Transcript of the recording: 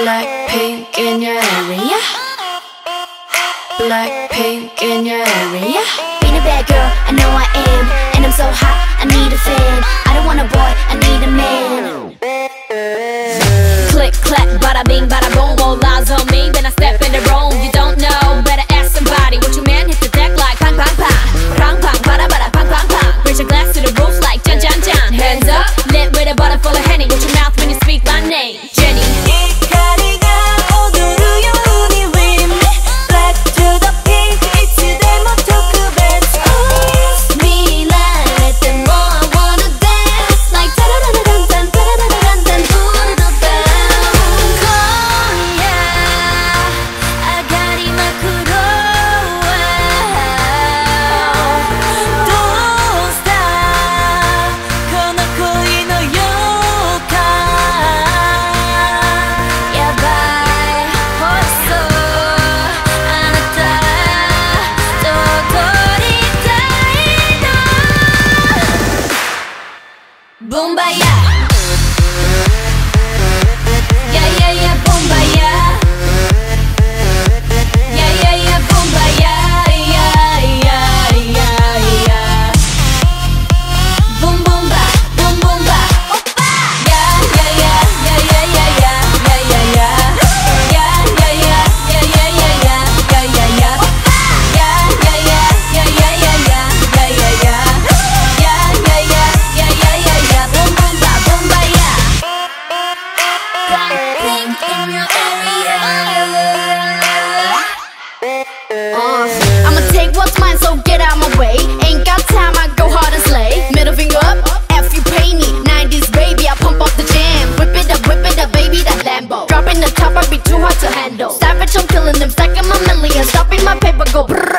Blackpink in your area. Blackpink in your area. Being a bad girl, I know I am. And I'm so hot, I need a fan. I don't want a boy, I need a man. Click, clap, bada bing, bada boom. All lies on me when I step in the room. You don't know, better ask somebody. What you man, hit the deck like pang, pang, pang. Pang, pang, bada, bada, pang, pang, pang. Raise your glass to the roof like John, John, John. Hands up, lit with a bottle full of Henny. Watch your mouth when you speak my name, Jenny. Bombaya. Yeah, yeah, yeah, bombaya. Yeah, yeah, yeah, bombaya. Yeah, yeah, yeah, yeah. Boom, bomba, boom, bomba. Opa! Yeah, yeah, yeah, yeah, yeah, yeah, yeah, yeah, yeah, yeah. Yeah, yeah, yeah, yeah, yeah, yeah, yeah, yeah, yeah, yeah. Opa! Yeah, yeah, yeah, yeah, yeah, yeah, yeah, yeah, yeah, yeah. Yeah, yeah, yeah, yeah, yeah, yeah. I'ma take what's mine, so get out my way. Ain't got time, I go hard and slay. Middle finger up, F you pay me. 90s baby, I pump up the jam. Whip it up, baby, that Lambo. Dropping the top, I be too hard to handle. Savage, I'm killing them, stacking my millions. Stopping my paper, go brrr.